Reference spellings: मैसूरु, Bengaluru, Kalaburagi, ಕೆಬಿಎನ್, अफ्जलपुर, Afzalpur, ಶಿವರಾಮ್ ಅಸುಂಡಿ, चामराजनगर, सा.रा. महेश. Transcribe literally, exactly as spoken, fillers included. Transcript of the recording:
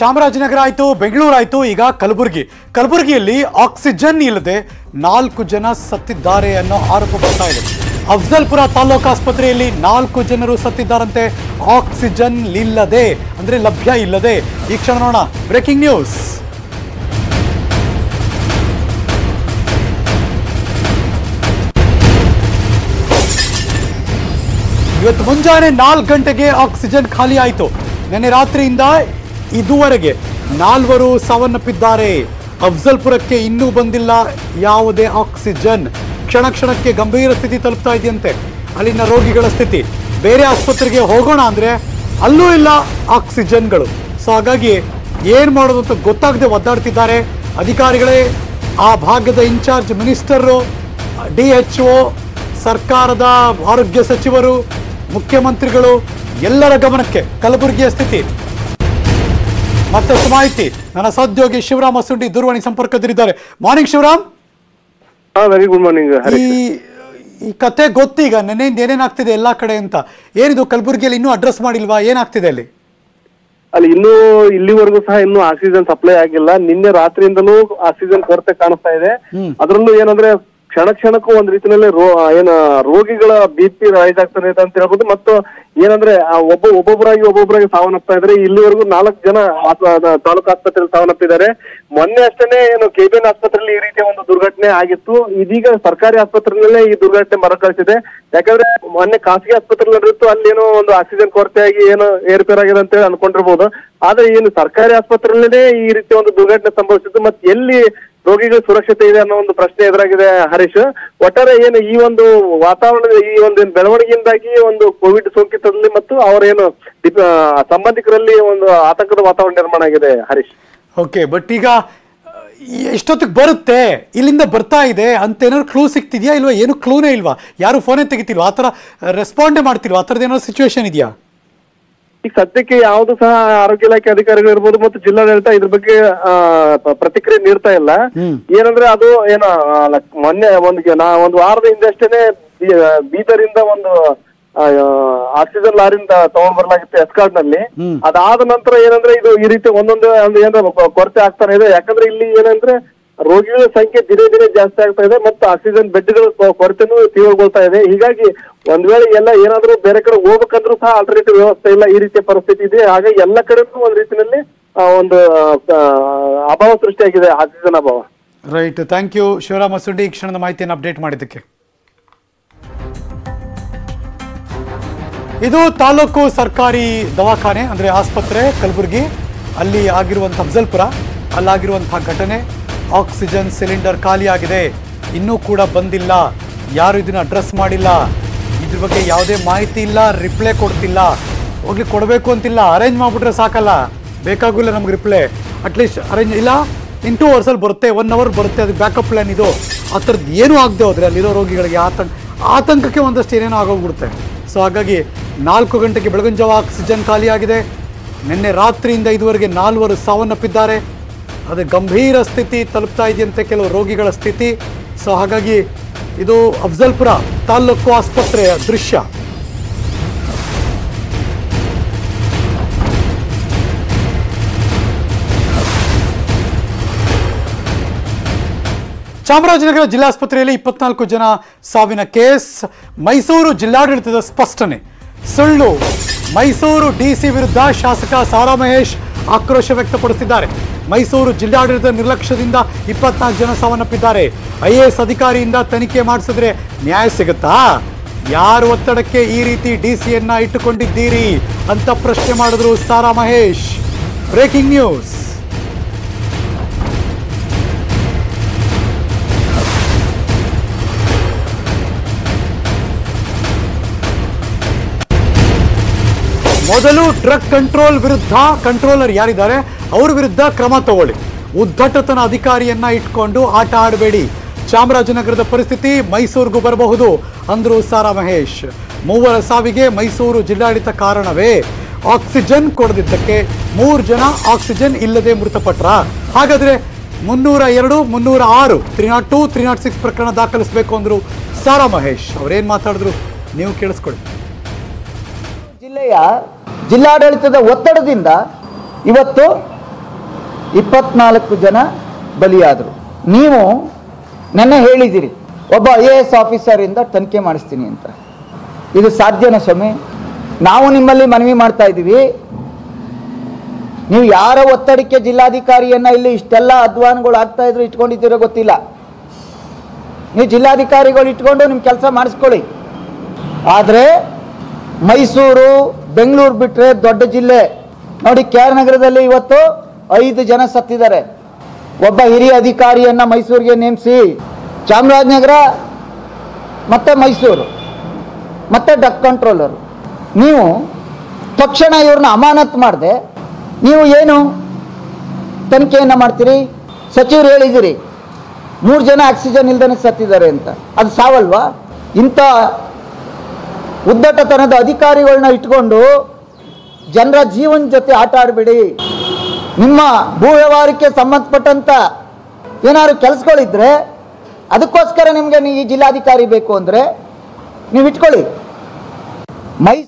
ಚಾಮರಾಜನಗರ ಆಯಿತು, ಬೆಂಗಳೂರು ಆಯಿತು, ಈಗ ಕಲಬುರ್ಗಿ. ಕಲಬುರ್ಗಿಯಲ್ಲಿ ಆಕ್ಸಿಜನ್ ಇಲ್ಲದೆ ನಾಲ್ಕು ಜನ ಸತ್ತಿದ್ದಾರೆ ಅನ್ನೋ ಆರೋಪ ಬರ್ತಾ ಇದೆ. ಅಫ್ಜಲ್ಪುರ ತಾಲೂಕು ಆಸ್ಪತ್ರೆಯಲ್ಲಿ ನಾಲ್ಕು ಜನರು ಸತ್ತಿದ್ದಾರಂತೆ ಆಕ್ಸಿಜನ್ ಇಲ್ಲದೆ, ಅಂದ್ರೆ ಲಭ್ಯ ಇಲ್ಲದೆ. ಈ ಕ್ಷಣ ನೋಡೋಣ ಬ್ರೇಕಿಂಗ್ ನ್ಯೂಸ್. ಇವತ್ತು ಮುಂಜಾನೆ ನಾಲ್ಕು ಗಂಟೆಗೆ ಆಕ್ಸಿಜನ್ ಖಾಲಿ ಆಯಿತು. ನೆನ್ನೆ ರಾತ್ರಿಯಿಂದ ಇದುವರೆಗೆ ನಾಲ್ವರು ಸಾವನ್ನಪ್ಪಿದ್ದಾರೆ. ಅಫ್ಜಲ್ಪುರಕ್ಕೆ ಇನ್ನೂ ಬಂದಿಲ್ಲ ಯಾವುದೇ ಆಕ್ಸಿಜನ್. ಕ್ಷಣ ಕ್ಷಣಕ್ಕೆ ಗಂಭೀರ ಸ್ಥಿತಿ ತಲುಪ್ತಾ ಇದೆಯಂತೆ ಅಲ್ಲಿನ ರೋಗಿಗಳ ಸ್ಥಿತಿ. ಬೇರೆ ಆಸ್ಪತ್ರೆಗೆ ಹೋಗೋಣ ಅಂದರೆ ಅಲ್ಲೂ ಇಲ್ಲ ಆಕ್ಸಿಜನ್ಗಳು. ಸೊ ಹಾಗಾಗಿ ಏನು ಮಾಡೋದು ಅಂತ ಗೊತ್ತಾಗದೆ ಒದ್ದಾಡ್ತಿದ್ದಾರೆ ಅಧಿಕಾರಿಗಳೇ, ಆ ಭಾಗದ incharge minister, D H O, ಸರ್ಕಾರದ ಆರೋಗ್ಯ ಸಚಿವರು, ಮುಖ್ಯಮಂತ್ರಿಗಳು, ಎಲ್ಲರ ಗಮನಕ್ಕೆ ಕಲಬುರಗಿಯ ಸ್ಥಿತಿ. ಮತ್ತಷ್ಟು ಮಾಹಿತಿ ನನ್ನ ಸಹೋದ್ಯೋಗಿ ಶಿವರಾಮ್ ಅಸುಂಡಿ ದೂರವಾಣಿ ಸಂಪರ್ಕದಲ್ಲಿದ್ದಾರೆ. Morning Shivaram. Very good morning. ಈ ಕತೆ ಗೊತ್ತೀಗ, ನೆನೆಯಿಂದ ಏನೇನಾಗ್ತಿದೆ ಎಲ್ಲಾ ಕಡೆ ಅಂತ. ಏನಿದು ಕಲಬುರಗಿಯಲ್ಲಿ ಇನ್ನೂ ಅಡ್ರೆಸ್ ಮಾಡಿಲ್ವಾ? ಏನಾಗ್ತಿದೆ ಅಲ್ಲಿ? ಅಲ್ಲಿ ಇನ್ನೂ ಇಲ್ಲಿವರೆಗೂ ಸಹ ಇನ್ನೂ ಆಕ್ಸಿಜನ್ ಸಪ್ಲೈ ಆಗಿಲ್ಲ. ನಿನ್ನೆ ರಾತ್ರಿಯಿಂದಲೂ ಆಕ್ಸಿಜನ್ ಕೊರತೆ ಕಾಣಿಸ್ತಾ ಇದೆ. ಅದರಲ್ಲೂ ಏನಂದ್ರೆ ಕ್ಷಣ ಕ್ಷಣಕ್ಕೂ ಒಂದ್ ರೀತಿಯಲ್ಲಿ ರೋ ಏನ ರೋಗಿಗಳ ಬಿ ಪಿ ರೈಸ್ ಆಗ್ತಾನೆ ಅಂತ ಹೇಳ್ಬೋದು. ಮತ್ತು ಏನಂದ್ರೆ ಒಬ್ಬ ಒಬ್ಬೊಬ್ಬರಾಗಿ ಒಬ್ಬೊಬ್ಬರಾಗಿ ಸಾವನ್ನಪ್ತಾ ಇದ್ರೆ ಇಲ್ಲಿವರೆಗೂ ನಾಲ್ಕು ಜನ ತಾಲೂಕು ಆಸ್ಪತ್ರೆಯಲ್ಲಿ ಸಾವನ್ನಪ್ಪಿದ್ದಾರೆ. ಮೊನ್ನೆ ಅಷ್ಟೇನೆ ಏನು ಕೆಬಿಎನ್ ಆಸ್ಪತ್ರೆಯಲ್ಲಿ ಈ ರೀತಿಯ ಒಂದು ದುರ್ಘಟನೆ ಆಗಿತ್ತು. ಇದೀಗ ಸರ್ಕಾರಿ ಆಸ್ಪತ್ರೆಯಲ್ಲೇ ಈ ದುರ್ಘಟನೆ ಮರಕಳಿಸಿದೆ. ಯಾಕಂದ್ರೆ ಮೊನ್ನೆ ಖಾಸಗಿ ಆಸ್ಪತ್ರೆಯಲ್ಲಿ ನಡೆದಿತ್ತು, ಅಲ್ಲಿ ಏನೋ ಒಂದು ಆಕ್ಸಿಜನ್ ಕೊರತೆಯಾಗಿ ಏನೋ ಏರ್ಪೇರ್ ಆಗಿದೆ ಅಂತ ಹೇಳಿ ಅನ್ಕೊಂಡಿರ್ಬೋದು. ಆದ್ರೆ ಏನು ಸರ್ಕಾರಿ ಆಸ್ಪತ್ರೆಯಲ್ಲೇ ಈ ರೀತಿಯ ಒಂದು ದುರ್ಘಟನೆ ಸಂಭವಿಸಿದ್ದು, ಮತ್ತೆ ಎಲ್ಲಿ ರೋಗಿಗಳ ಸುರಕ್ಷತೆ ಇದೆ ಅನ್ನೋ ಒಂದು ಪ್ರಶ್ನೆ ಎದುರಾಗಿದೆ ಹರೀಶ್. ಒಟ್ಟಾರೆ ಏನು ಈ ಒಂದು ವಾತಾವರಣದ ಈ ಒಂದು ಬೆಳವಣಿಗೆಯಿಂದಾಗಿ ಒಂದು ಕೋವಿಡ್ ಸೋಂಕಿತರಲ್ಲಿ ಮತ್ತು ಅವರ ಏನು ಸಂಬಂಧಿಕರಲ್ಲಿ ಒಂದು ಆತಂಕದ ವಾತಾವರಣ ನಿರ್ಮಾಣ ಆಗಿದೆ ಹರೀಶ್. ಓಕೆ, ಬಟ್ ಈಗ ಎಷ್ಟೊತ್ತಿಗೆ ಬರುತ್ತೆ? ಇಲ್ಲಿಂದ ಬರ್ತಾ ಇದೆ ಅಂತ ಏನಾದ್ರು ಕ್ಲೂ ಸಿಗ್ತಿದ್ಯಾ? ಇಲ್ವಾ? ಏನು ಕ್ಲೂನೇ ಇಲ್ವಾ? ಯಾರು ಫೋನೇ ತೆಗಿತಿಲ್ವಾ? ಆತರ ರೆಸ್ಪಾಂಡೇ ಮಾಡ್ತಿಲ್ವಾ? ಆ ಥರದ ಏನಾದ್ರು ಸಿಚುವೇಶನ್ ಇದೆಯಾ? ಈಗ ಸದ್ಯಕ್ಕೆ ಯಾವುದು ಸಹ ಆರೋಗ್ಯ ಇಲಾಖೆ ಅಧಿಕಾರಿಗಳು ಇರ್ಬೋದು ಮತ್ತು ಜಿಲ್ಲಾಡಳಿತ ಇದ್ರ ಬಗ್ಗೆ ಪ್ರತಿಕ್ರಿಯೆ ನೀಡ್ತಾ ಇಲ್ಲ. ಏನಂದ್ರೆ ಅದು ಏನೋ ಮೊನ್ನೆ ಒಂದು ನಾ ಒಂದು ವಾರದ ಹಿಂದೆ ಅಷ್ಟೇನೆ ಬೀದರಿಂದ ಒಂದು ಆಕ್ಸಿಜನ್ ಲಾರಿಯಿಂದ ತಗೊಂಡ್ ಬರ್ಲಾಗಿತ್ತು ಎಸ್ಕಾರ್ಡ್ ನಲ್ಲಿ. ಅದಾದ ನಂತರ ಏನಂದ್ರೆ ಇದು ಈ ರೀತಿ ಒಂದೊಂದು ಏನಾದ್ರು ಕೊರತೆ ಆಗ್ತಾನೆ ಇದೆ. ಯಾಕಂದ್ರೆ ಇಲ್ಲಿ ಏನಂದ್ರೆ ರೋಗಿಗಳ ಸಂಖ್ಯೆ ದಿನೇ ದಿನೇ ಜಾಸ್ತಿ ಆಗ್ತಾ ಇದೆ ಮತ್ತು ಆಕ್ಸಿಜನ್ ಬೆಡ್ಗಳ ಕೊರತೆನೂ ತೀವ್ರಗೊಳ್ತಾ ಇದೆ. ಹೀಗಾಗಿ ಒಂದ್ ವೇಳೆ ಎಲ್ಲ ಏನಾದ್ರೂ ಬೇರೆ ಕಡೆ ಹೋಗ್ಬೇಕಂದ್ರೂ ಸಹ ಆಲ್ಟರ್ನೇಟಿವ್ ವ್ಯವಸ್ಥೆ ಇಲ್ಲ, ಈ ರೀತಿಯ ಪರಿಸ್ಥಿತಿ ಇದೆ. ಹಾಗಾಗಿ ಎಲ್ಲ ಕಡೆಗೂ ಒಂದ್ ರೀತಿಯಲ್ಲಿ ಒಂದು ಅಭಾವ ಸೃಷ್ಟಿಯಾಗಿದೆ, ಆಕ್ಸಿಜನ್ ಅಭಾವ. Right, thank you ಶಿವರಾಮ್ ಅಸುಂಡಿ ಈ ಕ್ಷಣದ ಮಾಹಿತಿಯನ್ನು ಅಪ್ಡೇಟ್ ಮಾಡಿದ್ದಕ್ಕೆ. ಇದು ತಾಲೂಕು ಸರ್ಕಾರಿ ದವಾಖಾನೆ ಅಂದ್ರೆ ಆಸ್ಪತ್ರೆ ಕಲಬುರ್ಗಿ. ಅಲ್ಲಿ ಆಗಿರುವಂಥ ಅಫ್ಜಲ್ಪುರ ಅಲ್ಲಾಗಿರುವಂತಹ ಘಟನೆ. ಆಕ್ಸಿಜನ್ ಸಿಲಿಂಡರ್ ಖಾಲಿ ಆಗಿದೆ, ಇನ್ನೂ ಕೂಡ ಬಂದಿಲ್ಲ. ಯಾರು ಇದನ್ನು ಅಡ್ರೆಸ್ ಮಾಡಿಲ್ಲ, ಇದ್ರ ಬಗ್ಗೆ ಯಾವುದೇ ಮಾಹಿತಿ ಇಲ್ಲ, ರಿಪ್ಲೈ ಕೊಡ್ತಿಲ್ಲ. ಹೋಗಿ ಕೊಡಬೇಕು ಅಂತಿಲ್ಲ, ಅರೇಂಜ್ ಮಾಡಿಬಿಟ್ರೆ ಸಾಕಲ್ಲ, ಬೇಕಾಗಿಲ್ಲ ನಮ್ಗೆ ರಿಪ್ಲೈ. ಅಟ್ಲೀಸ್ಟ್ ಅರೇಂಜ್ ಇಲ್ಲ, ಇನ್ ಟೂ ಅವರ್ಸಲ್ಲಿ ಬರುತ್ತೆ, ಒನ್ ಅವರ್ ಬರುತ್ತೆ, ಅದು ಬ್ಯಾಕಪ್ ಪ್ಲ್ಯಾನ್ ಇದು. ಆ ಥರದ್ದು ಏನೂ ಆಗದೆ ಹೋದರೆ ಅಲ್ಲಿರೋ ರೋಗಿಗಳಿಗೆ ಆತಂಕ ಆತಂಕಕ್ಕೆ ಒಂದಷ್ಟು ಏನೇನೋ ಆಗೋಗ್ಬಿಡುತ್ತೆ. ಸೊ ಹಾಗಾಗಿ ನಾಲ್ಕು ಗಂಟೆಗೆ ಬೆಳಗಿನ ಜಾವ ಆಕ್ಸಿಜನ್ ಖಾಲಿ ಆಗಿದೆ. ನಿನ್ನೆ ರಾತ್ರಿಯಿಂದ ಇದುವರೆಗೆ ನಾಲ್ವರು ಸಾವನ್ನಪ್ಪಿದ್ದಾರೆ. ಅದು ಗಂಭೀರ ಸ್ಥಿತಿ ತಲುಪ್ತಾ ಇದೆಯಂತೆ ಕೆಲವು ರೋಗಿಗಳ ಸ್ಥಿತಿ. ಸೊ ಹಾಗಾಗಿ ಇದು ಅಫ್ಜಲ್ಪುರ ತಾಲೂಕು ಆಸ್ಪತ್ರೆಯ ದೃಶ್ಯ. ಚಾಮರಾಜನಗರ ಜಿಲ್ಲಾಸ್ಪತ್ರೆಯಲ್ಲಿ ಇಪ್ಪತ್ನಾಲ್ಕು ಜನ ಸಾವಿನ ಕೇಸ್. ಮೈಸೂರು ಜಿಲ್ಲಾಡಳಿತದ ಸ್ಪಷ್ಟನೆ ಸುಳ್ಳು. ಮೈಸೂರು ಡಿಸಿ ವಿರುದ್ಧ ಶಾಸಕ ಸಾ.ರಾ. ಮಹೇಶ್ ಆಕ್ರೋಶ ವ್ಯಕ್ತಪಡಿಸಿದ್ದಾರೆ. ಮೈಸೂರು ಜಿಲ್ಲಾಡಳಿತ ನಿರ್ಲಕ್ಷ್ಯದಿಂದ ಇಪ್ಪತ್ನಾಲ್ಕು ಜನ ಸಾವನ್ನಪ್ಪಿದ್ದಾರೆ. ಐ ಎ ಎಸ್ ಅಧಿಕಾರಿಯಿಂದ ತನಿಖೆ ಮಾಡಿಸಿದ್ರೆ ನ್ಯಾಯ ಸಿಗುತ್ತಾ? ಯಾರು ಒತ್ತಡಕ್ಕೆ ಈ ರೀತಿ ಡಿ ಸಿಯನ್ನ ಇಟ್ಟುಕೊಂಡಿದ್ದೀರಿ ಅಂತ ಪ್ರಶ್ನೆ ಮಾಡಿದ್ರು ಸಾ.ರಾ. ಮಹೇಶ್. Breaking news. ಮೊದಲು ಡ್ರಗ್ ಕಂಟ್ರೋಲ್ ವಿರುದ್ಧ ಕಂಟ್ರೋಲರ್ ಯಾರಿದ್ದಾರೆ ಅವ್ರ ವಿರುದ್ಧ ಕ್ರಮ ತಗೊಳ್ಳಿ. ಉದ್ದಟತನ ಅಧಿಕಾರಿಯನ್ನ ಇಟ್ಕೊಂಡು ಆಟ ಆಡಬೇಡಿ. ಚಾಮರಾಜನಗರದ ಪರಿಸ್ಥಿತಿ ಮೈಸೂರಿಗೂ ಬರಬಹುದು ಅಂದ್ರು ಸಾ.ರಾ. ಮಹೇಶ್. ಮೂವರ ಸಾವಿಗೆ ಮೈಸೂರು ಜಿಲ್ಲಾಡಳಿತ ಕಾರಣವೇ? ಆಕ್ಸಿಜನ್ ಕೊಡದಿದ್ದಕ್ಕೆ ಮೂರು ಜನ ಆಕ್ಸಿಜನ್ ಇಲ್ಲದೆ ಮೃತಪಟ್ರ? ಹಾಗಾದ್ರೆ ಮುನ್ನೂರ ಎರಡು ಮುನ್ನೂರ ಆರು three nought two three nought six ಪ್ರಕರಣ ದಾಖಲಿಸಬೇಕು ಅಂದ್ರು ಸಾ.ರಾ. ಮಹೇಶ್. ಅವ್ರೇನ್ ಮಾತಾಡಿದ್ರು ನೀವು ಕೇಳಿಸ್ಕೊಳ್ಳಿ. ಜಿಲ್ಲೆಯ ಜಿಲ್ಲಾಡಳಿತದ ಒತ್ತಡದಿಂದ ಇವತ್ತು ಇಪ್ಪತ್ತನಾಲ್ಕು ಜನ ಬಲಿಯಾದರು. ನೀವು ನೆನ್ನೆ ಹೇಳಿದಿರಿ ಒಬ್ಬ ಐ ಎ ಎಸ್ ಆಫೀಸರ್ ಇಂದ ತನಿಖೆ ಮಾಡಿಸ್ತೀನಿ ಅಂತ. ಇದು ಸಾಧ್ಯನ ಶಮೆ? ನಾವು ನಿಮ್ಮಲ್ಲಿ ಮನವಿ ಮಾಡ್ತಾ ಇದ್ದೀವಿ, ನೀವು ಯಾರ ಒತ್ತಡಕ್ಕೆ ಜಿಲ್ಲಾಧಿಕಾರಿಯನ್ನ ಇಲ್ಲಿ ಇಷ್ಟೆಲ್ಲ ಅಧ್ವಾನಗಳು ಆಗ್ತಾ ಇದ್ರು ಇಟ್ಕೊಂಡಿದ್ದೀರೋ ಗೊತ್ತಿಲ್ಲ. ನೀವು ಜಿಲ್ಲಾಧಿಕಾರಿಗಳು ಇಟ್ಕೊಂಡು ನಿಮ್ಮ ಕೆಲಸ ಮಾಡಿಸ್ಕೊಳ್ಳಿ. ಆದರೆ ಮೈಸೂರು ಬೆಂಗಳೂರು ಬಿಟ್ಟರೆ ದೊಡ್ಡ ಜಿಲ್ಲೆ ನೋಡಿ, ಕೆ ಆರ್ ನಗರದಲ್ಲಿ ಇವತ್ತು ಐದು ಜನ ಸತ್ತಿದ್ದಾರೆ. ಒಬ್ಬ ಹಿರಿಯ ಅಧಿಕಾರಿಯನ್ನ ಮೈಸೂರಿಗೆ ನೇಮಿಸಿ ಚಾಮರಾಜನಗರ ಮತ್ತೆ ಮೈಸೂರು ಮತ್ತೆ ಡಕ್ ಕಂಟ್ರೋಲರು ನೀವು ತಕ್ಷಣ ಇವ್ರನ್ನ ಅಮಾನತ್ ಮಾಡಿದೆ. ನೀವು ಏನು ತನಿಖೆಯನ್ನು ಮಾಡ್ತೀರಿ? ಸಚಿವರು ಹೇಳಿದಿರಿ ಮೂರು ಜನ ಆಕ್ಸಿಜನ್ ಇಲ್ದೇ ಸತ್ತಿದ್ದಾರೆ ಅಂತ, ಅದು ಸಾವಲ್ವಾ? ಇಂಥ ಉದ್ದಟತನದ ಅಧಿಕಾರಿಗಳನ್ನ ಇಟ್ಕೊಂಡು ಜನರ ಜೀವನ ಜೊತೆ ಆಟ ಆಡಬೇಡಿ. ನಿಮ್ಮ ಭೂ ವ್ಯವಹಾರಕ್ಕೆ ಸಂಬಂಧಪಟ್ಟಂಥ ಏನಾದ್ರು ಕೆಲಸಗಳಿದ್ರೆ ಅದಕ್ಕೋಸ್ಕರ ನಿಮಗೆ ಈ ಜಿಲ್ಲಾಧಿಕಾರಿ ಬೇಕು ಅಂದರೆ ನೀವು ಇಟ್ಕೊಳ್ಳಿ. ಮೈ